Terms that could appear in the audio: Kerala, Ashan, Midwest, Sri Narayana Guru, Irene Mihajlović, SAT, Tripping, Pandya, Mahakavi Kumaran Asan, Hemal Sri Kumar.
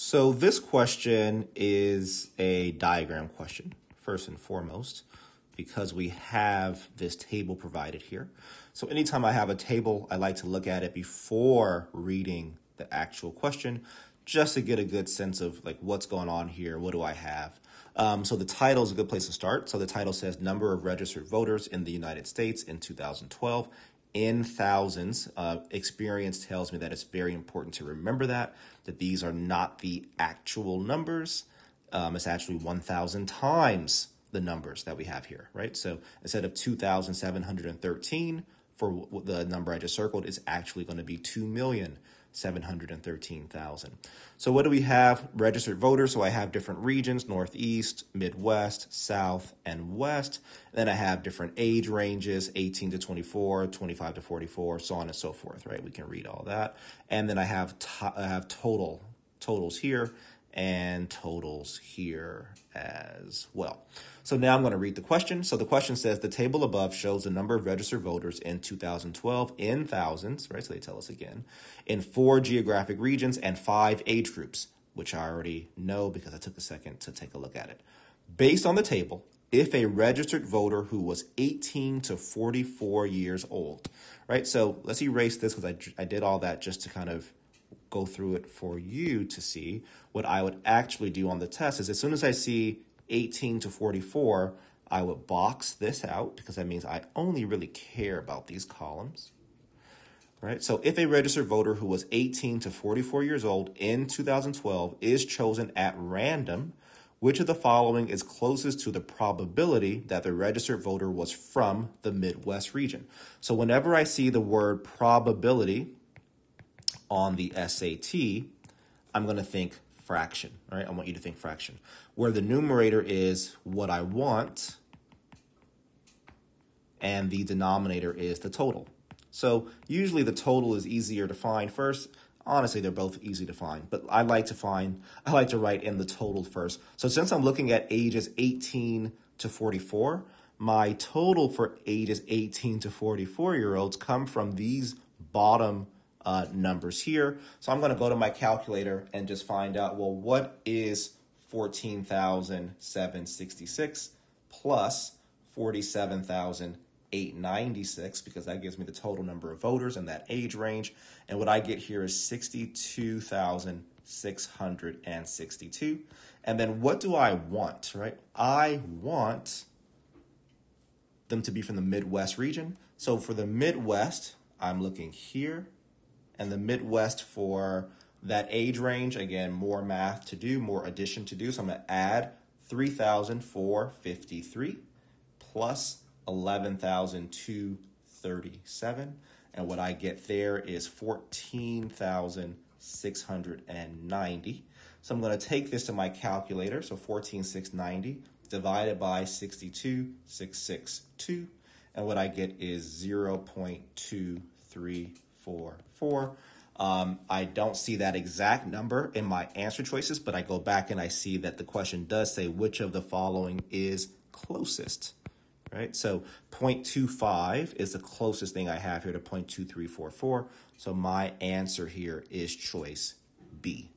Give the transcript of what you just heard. So this question is a diagram question, first and foremost, because we have this table provided here. So anytime I have a table, I like to look at it before reading the actual question, just to get a good sense of like what's going on here, what do I have? So the title is a good place to start. So the title says number of registered voters in the United States in 2012 in thousands. Experience tells me that it's very important to remember that these are not the actual numbers. It's actually 1,000 times the numbers that we have here, right? So instead of 2,713 for the number I just circled, it's actually going to be 2,713,000. So what do we have? Registered voters. So I have different regions, Northeast, Midwest, South, and West. And then I have different age ranges, 18 to 24, 25 to 44, so on and so forth, right? We can read all that. And then I have totals here and totals here as well. So now I'm going to read the question. So the question says the table above shows the number of registered voters in 2012 in thousands, right? So they tell us again, in 4 geographic regions and 5 age groups, which I already know because I took a second to take a look at it. Based on the table, if a registered voter who was 18 to 44 years old, right? So let's erase this because I did all that just to kind of go through it for you to see. What I would actually do on the test is as soon as I see 18 to 44, I would box this out because that means I only really care about these columns, right? So if a registered voter who was 18 to 44 years old in 2012 is chosen at random, which of the following is closest to the probability that the registered voter was from the Midwest region? So whenever I see the word probability on the SAT, I'm going to think fraction, right? I want you to think fraction, where the numerator is what I want and the denominator is the total. So usually the total is easier to find first. Honestly, they're both easy to find, but I like to write in the total first. So since I'm looking at ages 18 to 44, my total for ages 18 to 44-year-olds come from these bottom numbers here. So I'm going to go to my calculator and just find out, well, what is 14,766 plus 47,896, because that gives me the total number of voters in that age range. And what I get here is 62,662. And then what do I want, right? I want them to be from the Midwest region. So for the Midwest, I'm looking here. And the Midwest for that age range, again, more math to do, more addition to do. So I'm going to add 3,453 plus 11,237. And what I get there is 14,690. So I'm going to take this to my calculator. So 14,690 divided by 62,662. And what I get is 0.234. I don't see that exact number in my answer choices, but I go back and I see that the question does say which of the following is closest, right? So 0.25 is the closest thing I have here to 0.2344. So my answer here is choice B.